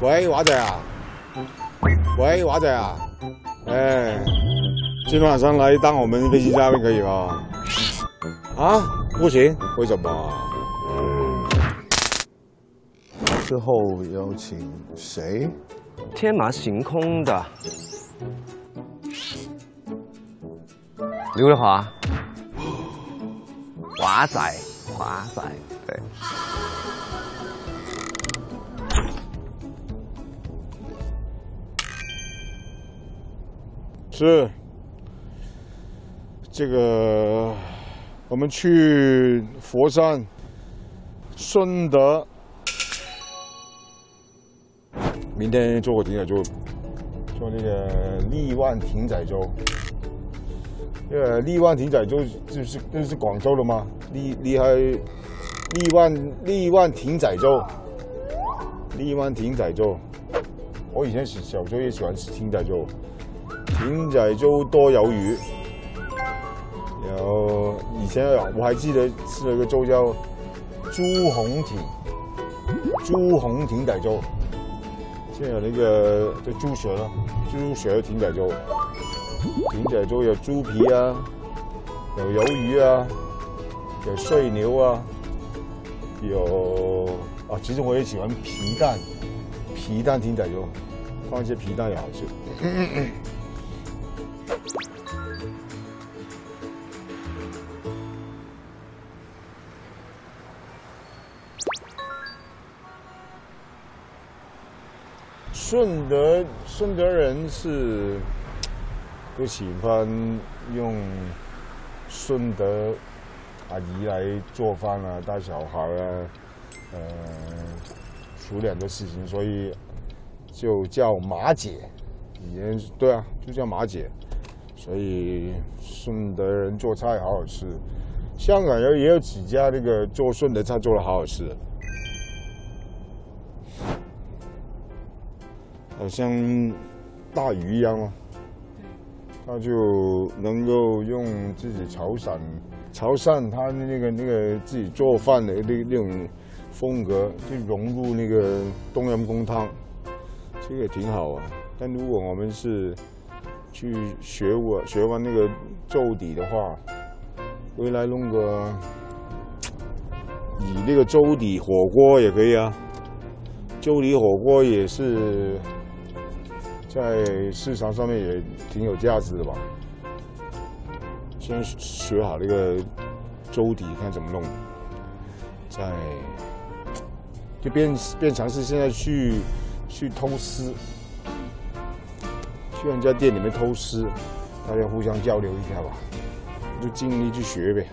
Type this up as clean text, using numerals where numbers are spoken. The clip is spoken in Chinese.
喂，畫仔啊！喂，畫仔啊！哎，今晚上来当我们飞机嘉宾可以吗？啊，不行，为什么？之后邀请谁？天马行空的刘德华，華仔，華仔，对。 是，这个我们去佛山、顺德，明天做个艇仔粥，做那个荔湾艇仔粥。因为荔湾艇仔粥就是广州的嘛，荔湾艇仔粥，荔湾艇仔粥。我以前小时候也喜欢吃艇仔粥。 艇仔粥多有鱼，然后以前我还记得吃了一个粥叫猪红艇仔粥，现在有那个就猪舌艇仔粥，艇仔粥有猪皮啊，有鱿鱼啊，有碎牛啊，有啊，其实我也喜欢皮蛋艇仔粥，放一些皮蛋也好吃。顺德人是不喜欢用顺德阿姨来做饭啊、带小孩啊、处理很多事情，所以就叫马姐。以前对啊，就叫马姐。所以顺德人做菜好好吃，香港也有几家那个做顺德菜做的好好吃。 好像大鱼一样哦，它就能够用自己潮汕它那个自己做饭的那种风格，去融入那个冬阴功汤，这个挺好啊。但如果我们是去学完那个粥底的话，回来弄个以那个粥底火锅也可以啊，粥底火锅也是。 在市场上面也挺有价值的吧。先学好那个粥底，看怎么弄。再就边尝试现在去偷师，去人家店里面偷师，大家互相交流一下吧，就尽力去学呗。